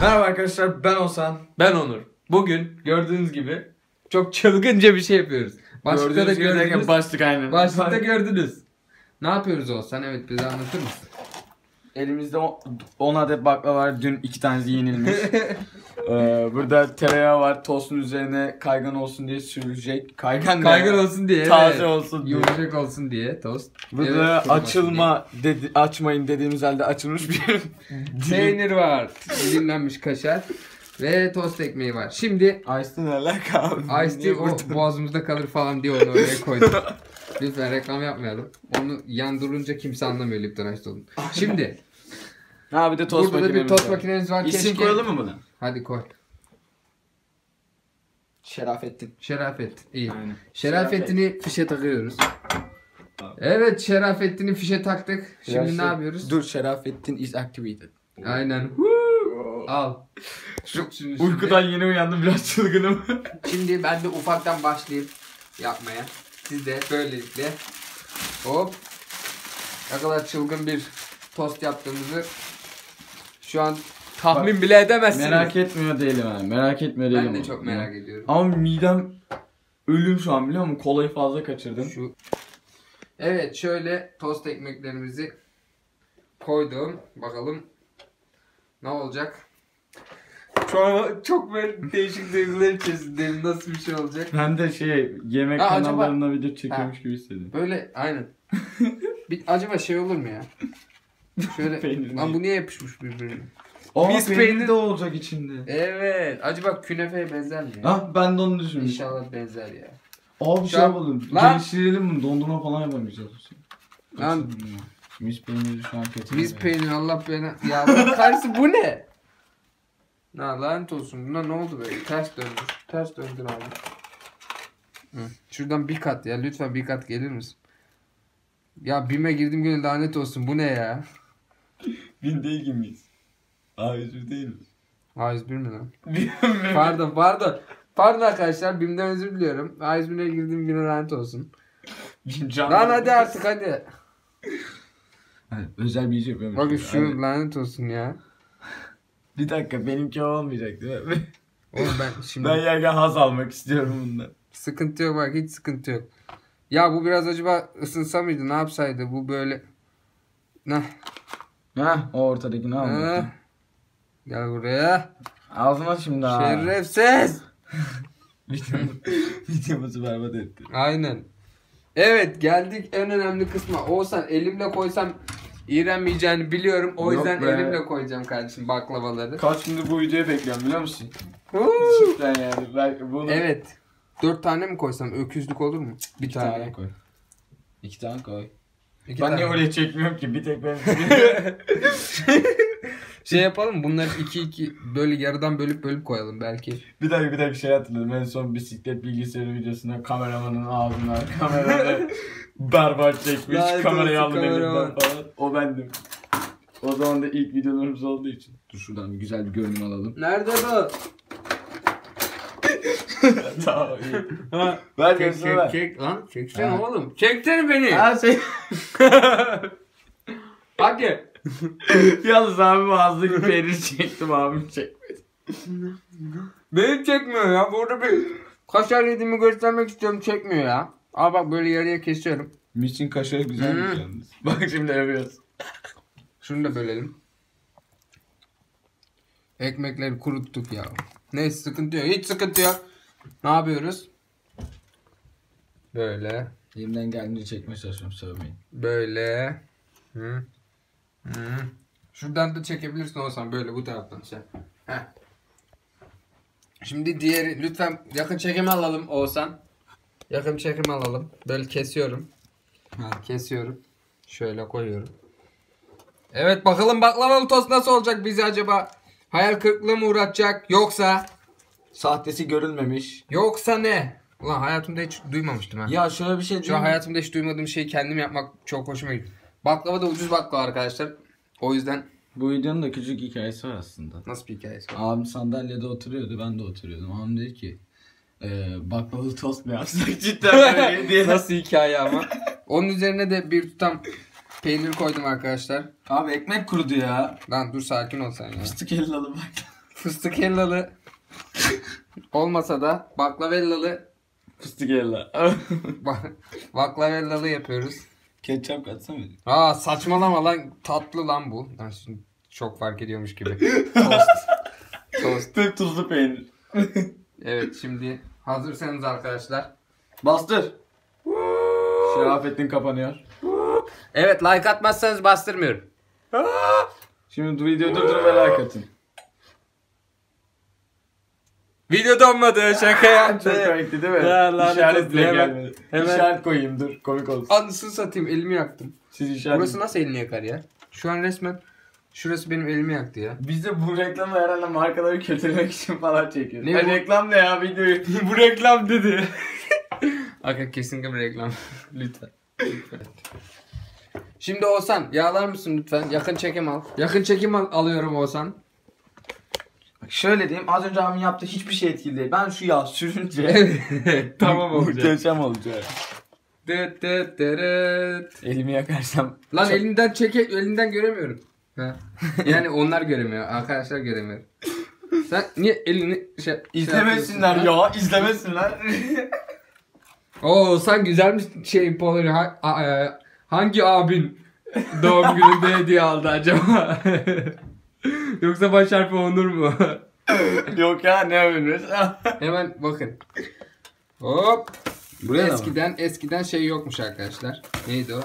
Merhaba arkadaşlar, ben Oğuzhan. Ben Onur. Bugün gördüğünüz gibi çok çılgınca bir şey yapıyoruz. Başlıkta da gördünüz. Başlık aynı. Başlıkta gördünüz. Ne yapıyoruz Oğuzhan? Evet, bize anlatır mısın? Elimizde 10 adet baklava var. Dün 2 tanesi yenilmiş. Burada tereyağı var. Tostun üzerine kaygan olsun diye sürülecek. Kaygan olsun diye. Taze olsun diye. Yumuşak olsun diye tost. Burada evet, açmayın dediğimiz halde açılmış bir peynir var. Dilimlenmiş kaşar. Ve tost ekmeği var. Şimdi Ice ne alaka abi? Ice o boğazımızda kalır falan diye onu oraya koydum. Lütfen reklam yapmayalım. Onu yan durunca kimse anlamıyor Lipton Ice Toast'un. Şimdi ha, bir de tost burada bir tost makinemiz var. İsim koyalım mı buna? Hadi koy. Şerafettin. Şerafettin. İyi. Aynen. Şerafettin'i fişe takıyoruz. Tamam. Evet, Şerafettin'i fişe taktık. Şimdi ne yapıyoruz? Dur, Şerafettin is activated. Aynen. Al. Şimdi uykudan yeni uyandım, biraz çılgınım. Şimdi ben de ufaktan başlayayım yapmaya. Siz de böylelikle hop ne kadar çılgın bir tost yaptığımızı şu an tahmin bak, bile edemezsiniz. Merak etmiyor değilim yani. Merak etmiyor değilim. Ben de çok merak ediyorum. Ama midem ölüm şu an, biliyor musun? Kolayı fazla kaçırdım. Şu. Evet, şöyle tost ekmeklerimizi koydum. Bakalım ne olacak? Çok böyle değişik duygular içerisindeyim. Nasıl bir şey olacak? Ben de yemek kanallarına acaba video çekiyormuş gibi hissediyorum. Böyle aynen. Acaba olur mu ya? Şöyle lan bu niye yapışmış birbirine? Mis peynir de olacak içinde. Evet. Acaba künefeye benzer mi? Ha, ben de onu düşünüyorum. İnşallah benzer ya. Abi bir şey yapalım. Geliştirelim bunu. Dondurma falan yapamayacağız. Lan mis peyniri şu an kötü. Mis peynir Allah beni. Ya karşı bu ne? Na lanet olsun, buna ne oldu böyle? Ters döndür abi. Hı. Şuradan bir kat ya, lütfen bir kat gelir misin? Ya BİM'e girdim gene, lanet olsun, bu ne ya? BİM değil miyiz? A101 değil miyiz? A101 mi lan? Pardon arkadaşlar, BİM'den özür diliyorum. A101'e girdim gene, lanet olsun. Lan hadi artık hadi. Özel bir iş yapıyorum. Bakın şu lanet olsun ya. Bir dakika, benimki olmayacak değil mi? Oğlum ben yerken haz almak istiyorum bundan. Sıkıntı yok bak, hiç sıkıntı yok. Ya bu biraz acaba ısınsa mıydı, ne yapsaydı bu böyle? O ortadaki ne yaptı? Gel buraya. Ağzına şimdi ha. Şerefsiz! Videomuzu berbat etti. Aynen. Evet, geldik en önemli kısma. Oğuzhan, elimle koysam İğrenmeyeceğini biliyorum. O yok yüzden be. Elimle koyacağım kardeşim baklavaları. Kaç gündür bu videoyu bekliyorum, biliyor musun? Cidden yani. Belki bunu... Evet. 4 tane mi koysam öküzlük olur mu? İki tane koy. 2 tane koy. Ben niye öyle çekmiyorum ki? Bir tek ben. Yapalım. Bunları 2-2 böyle yarıdan bölüp koyalım belki. Bir dakika şey hatırladım. En son bisiklet bilgisayarı videosunda kameramanın ağzına kamerada berbat çekmiş. Kamerayı aldım elimden falan. O bendim. O zaman da ilk videolarımız olduğu için. Dur şuradan güzel bir görünüm alalım. Nerede bu? Tamam iyi. Ver gözünü ver. Çek lan. Çeksene oğlum. Çeksene beni. Hadi. Yalnız abi ağzı bir peynir çektim, abim çekmedi. Benim çekmiyor ya. Burada bir kaşar yediğimi göstermek istiyorum, çekmiyor ya. Aa bak, böyle yarıya kesiyorum. Miçin kaşarı güzelmiş yalnız. Bak şimdi yapıyoruz. Şunu da bölelim. Ekmekleri kuruttuk ya. Neyse, sıkıntı yok. Hiç sıkıntı yok. Ne yapıyoruz? Böyle. Elimden geldiğince çekmeye çalışıyorum, sormayın. Böyle. Hı. Hmm. Şuradan da çekebilirsin Oğuzhan, böyle bu taraftan sen. Heh. Şimdi diğeri, lütfen yakın çekimi alalım Oğuzhan. Yakın çekimi alalım. Böyle kesiyorum. Ha, kesiyorum. Şöyle koyuyorum. Evet, bakalım baklavalı tost nasıl olacak, bizi acaba hayal kırıklığı mı uğratacak, yoksa sahtesi görülmemiş, yoksa ne? Ulan hayatımda hiç duymamıştım ha. Ya şöyle bir şey diyeyim. Şu hayatımda hiç duymadığım şeyi kendim yapmak çok hoşuma gitti. Baklava da ucuz baklava arkadaşlar. O yüzden bu videonun da küçük hikayesi var aslında. Nasıl bir hikayesi var? Abim sandalyede oturuyordu, ben de oturuyordum. Abim dedi ki baklavalı tost mu yapsak cidden böyle diye. Nasıl hikaye ama. Onun üzerine de bir tutam peynir koydum arkadaşlar. Abi ekmek kurudu ya. Lan dur, sakin ol sen ya. Fıstık elle alın bak. fıstıkellalı olmasa da baklavellalı fıstıkella. Baklavellalı yapıyoruz. Ketçap katsana. Aa saçmalama lan, tatlı lan bu. Çok fark ediyormuş gibi. Tost. Tek tuzlu peynir. Evet, şimdi hazırsanız arkadaşlar. Bastır. Şerafettin kapanıyor. Evet, like atmazsanız bastırmıyorum. Şimdi videoyu durdur ve like atın. Video donmadı, şaka yaptı. Çok komikti değil mi? İşaret bile gelmedi. Hemen. İşaret koyayım dur, komik olsun. Anısını satayım, elimi yaktım. Siz işaret... Burası nasıl elini yakar ya? Şu an resmen şurası benim elimi yaktı ya. Biz de bu reklamı herhalde markaları kötülemek için falan çekiyoruz. Ne reklam ne ya videoyu? Bu reklam dedi. Hakikaten kesinlikle bir reklam. Lütfen. Şimdi Oğuzhan, yağlar mısın lütfen? Yakın çekim al. Yakın çekim al, alıyorum Oğuzhan. Şöyle diyeyim, az önce abim yaptığı hiçbir şey etkili değil. Ben şu yağ sürünce tamam olacak. Muhteşem olacak. Dıt dıt dırıt. Elimi yakarsam. Lan çok... elinden göremiyorum. Yani onlar göremiyor, arkadaşlar göremiyor. Sen niye elini şey... İzlemesinler ya, izlemesinler. Oo sen güzelmiş şey Polaroid. Hangi abin doğum gününde hediye aldı acaba? Yoksa baş harfi Onur mu? Yok ya, ne övünmüş. Hemen bakın. Hop. Buraya eskiden şey yokmuş arkadaşlar. Neydi o?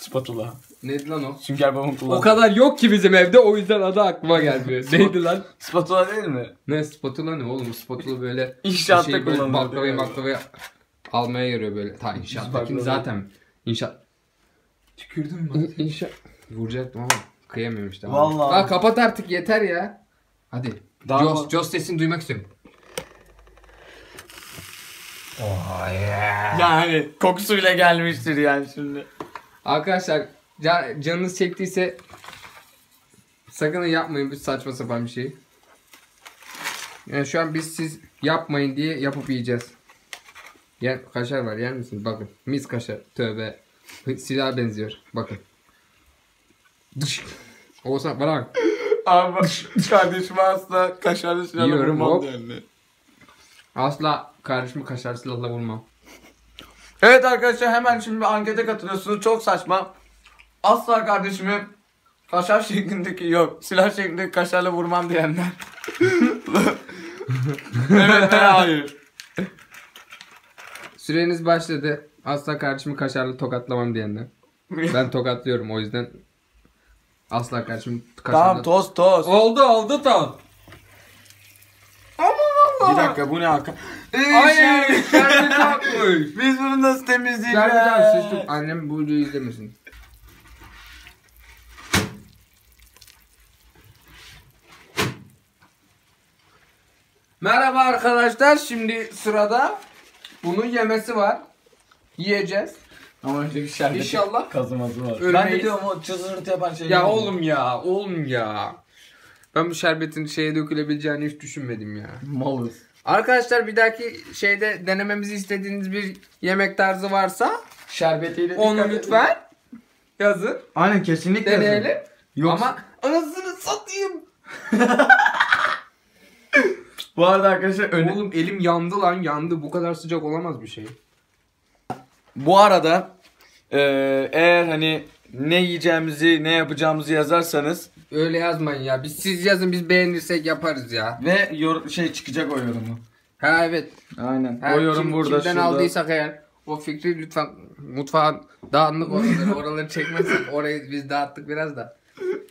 Spatula. Neydi lan o? Sünger Bob'un kullandığı. O kadar yok ki bizim evde, o yüzden adı aklıma gelmiyor. Neydi lan? Spatula değil mi? Ne spatula ne oğlum? Spatula böyle inşaatta şey, kullanılıyor. Baklavayı almaya yarıyor böyle. Ta inşaattakini zaten. İnşaat. Tükürdün mü? İnşaat. Vuracaktım ama kıyamıyorum işte. Vallahi. Lan kapat artık yeter ya. Hadi. Joss sesini duymak istiyorum. Oh yeah. Yani kokusuyla gelmiştir yani şimdi. Arkadaşlar canınız çektiyse sakın yapmayın bu saçma sapan bir şeyi. Yani şu an siz yapmayın diye yapıp yiyeceğiz. Yani kaşar var, yer misiniz? Bakın mis kaşar, tövbe. Silah benziyor, bakın. Olsa bana bak. Abi kardeşim asla kaşarlı silahla vurmam derler. Asla kardeşimi kaşarlı silahla vurmam. Evet arkadaşlar, hemen şimdi bir ankete katılıyorsunuz. Çok saçma. Asla kardeşimi kaşar şeklindeki silah şeklindeki kaşarla vurmam diyenler. Evet ve hayır. Süreniz başladı. Asla kardeşimi kaşarla tokatlamam diyenler. Ben tokatlıyorum, o yüzden asla kardeşimi kaşarla... Tamam, tost. Oldu tost. Bir dakika, bu ne haka? Hayır, şerbet yapmış. Biz bunu nasıl temizleyeceğiz? Şerbet yapmış. Annem bu videoyu izlemesin. Merhaba arkadaşlar, şimdi sırada bunun yemesi var. Yiyeceğiz. Ama önceki şerbeti İnşallah kazıması var. Ölmeyiz. Ben de diyorum o çızırtı yapan şey. Ya oğlum ya, oğlum ya. Ben bu şerbetin şeye dökülebileceğini hiç düşünmedim ya. Malız. Arkadaşlar bir dahaki şeyde denememizi istediğiniz bir yemek tarzı varsa şerbetiyle onu lütfen yazın. Aynen, kesinlikle deneyelim. Yazın. Yoksa... Ama anasını satayım. Bu arada arkadaşlar oğlum elim yandı lan, yandı. Bu kadar sıcak olamaz bir şey. Bu arada eğer hani ne yiyeceğimizi, ne yapacağımızı yazarsanız... Öyle yazmayın ya. Siz yazın, biz beğenirsek yaparız ya. Ve şey çıkacak o yorumu. Ha evet. Aynen. Ha, o yorum burada. Kimden şurada aldıysak eğer o fikri lütfen mutfağın dağınık oraları çekmesin. Orayı biz dağıttık biraz da.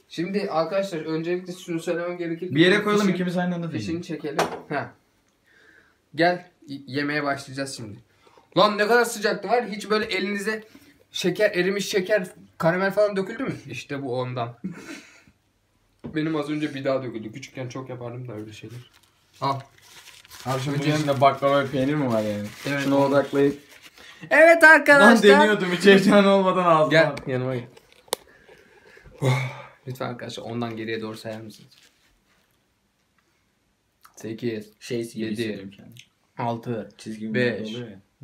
Şimdi arkadaşlar öncelikle şunu söylemem gerekir. Bir yere koyalım, ikimiz aynı anda değil. Fişini çekelim. Ha. Gel yemeye başlayacağız şimdi. Lan ne kadar sıcaklığı var. Hiç böyle elinize şeker, erimiş şeker, karamel falan döküldü mü? İşte bu ondan. Benim az önce bir daha döküldü. Küçükken çok yapardım da öyle şeyler. Al. Akşam yanında baklava peynir mi var yani? Evet. Şuna odaklayıp. Evet arkadaşlar. Lan deniyordum hiç heyecan olmadan ağzıma. Gel yanıma gel. Lütfen arkadaşlar ondan geriye doğru sayar mısınız? 8, 7, 6, 5,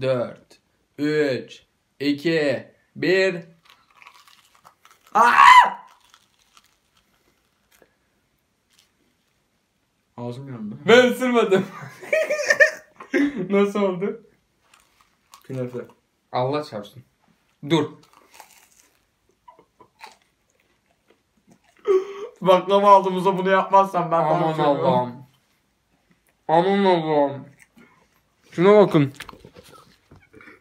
4, 3, 2, 1. Aaaa! Ağzım yandı. Ben ısırmadım. Nasıl oldu? Künefe. Allah çarpsın. Dur. Baklava aldığımızda bunu yapmazsan ben aman Allah'ım. Aman Allah'ım. Şuna bakın.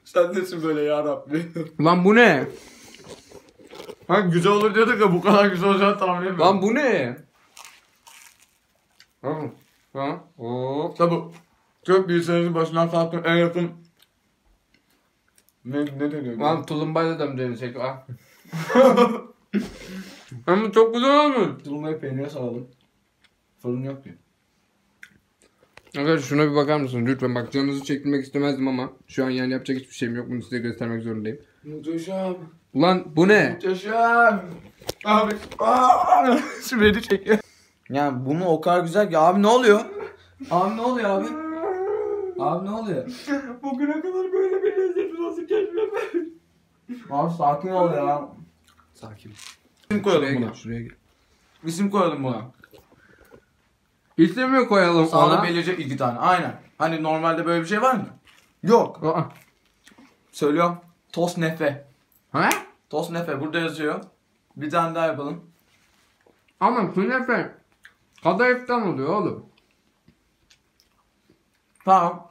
Sen nesin böyle ya Rabbi? Lan bu ne? Ha güzel olur diyorduk da bu kadar güzel olacağını tahmin etmiyorum. Lan bu ne? Ha? Oo. Tabu. Çok bilgisayarın başından kalktım en yakın. Ne deniyor? Lan tulumbayla da mı denecek? Ha? Ama çok güzel olmuş. Tulumbayı peynire saralım. Fırın yok diyor. Arkadaşlar şuna bir bakar mısınız? Lütfen bak, canınızı çektirmek istemezdim ama şu an yani yapacak hiçbir şeyim yok. Bunu size göstermek zorundayım. Muhteşem. Ulan bu ne? Muhteşem. Abi. Şu beni çekiyor. Yani bunu o kadar güzel ki abi ne oluyor? Abi ne oluyor abi? Abi ne oluyor? Bugüne kadar böyle bir lezzeti nasıl keşfetmem? Abi sakin ol ya. Sakin. İsim koyalım şuraya buna. Gel, şuraya gel. İsim koyalım buna. İsim mi koyalım ona? Sağda belirleyecek 2 tane. Aynen. Hani normalde böyle bir şey var mı? Yok. Aa. Söylüyorum. Tost nefe. He? Tost nefe. Burada yazıyor. Bir tane daha yapalım. Ama künefe kadayıftan oluyor oğlum. Tamam.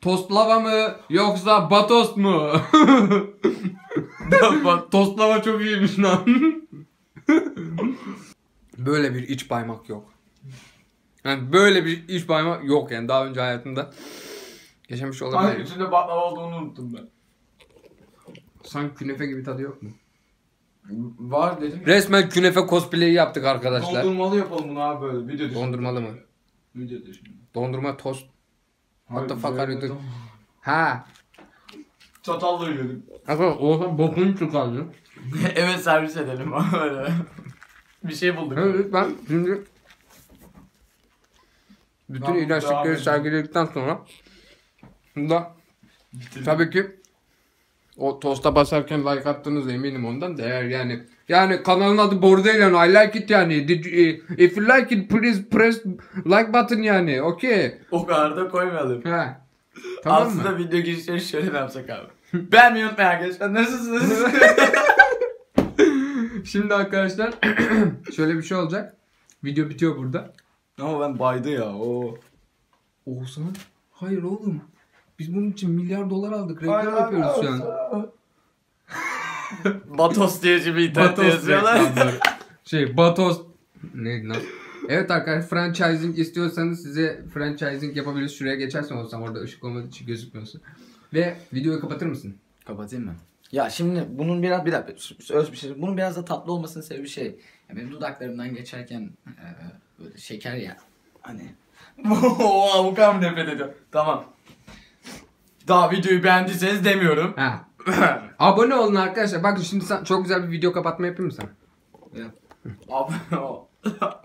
Tostlava mı yoksa batost mu? Tostlava çok iyiymiş lan. Böyle bir iç baymak yok. Yani böyle bir iç baymak yok yani daha önce hayatımda yaşamış olabilir. Sanki içinde baklava olduğunu unuttum ben. Sanki künefe gibi tadı yok mu? Var dedim. Resmen künefe cosplay'i yaptık arkadaşlar. Dondurmalı yapalım bunu abi böyle. Video düşün. Dondurmalı mı? Video düşün. Dondurma tost. Hatta fakarıydı. Ha. Çatalla yedim. Arkadaşlar olsa bokunu çıkardı. Evet servis edelim öyle. Bir şey bulduk. Evet ben şimdi bütün ilaçlıkları sergiledikten sonra bunda tabii ki o tosta basarken like attığınız eminim ondan değer yani. Yani kanalın adı Bordelen, I like it yani. Did you, if you like it please press like button yani. Okey. O kadar da koymadım. He. Tamam aslında mı? Video girişleri şöyle yapsak abi. Beğenmeyi unutmayın arkadaşlar. Nasılsınız? Şimdi arkadaşlar şöyle bir şey olacak. Video bitiyor burada. Ama ben baydı ya. Oo. Oğuzhan. Hayır oğlum. Biz bunun için $1 milyar aldık. Reklam yapıyoruz şu an. Batos diye bir internette yazıyorlar. Şey Batos. Neydi lan? Evet arkadaşlar franchising istiyorsanız size franchising yapabiliriz. Şuraya geçersen Oğuzhan orada ışık olmadığı için gözükmüyorsun. Ve videoyu kapatır mısın? Kapatayım mı? Ya şimdi bunun biraz öz bir şey. Bunun biraz da tatlı olmasının sebebi şey. Ya benim dudaklarımdan geçerken böyle şeker ya. Hani. Oha bu kadar mı nefret ediyor? Tamam. Daha videoyu beğendiyseniz demiyorum. Ha. Abone olun arkadaşlar. Bak şimdi sen çok güzel bir video kapatma yapayım mı sen? Yap. Abone ol.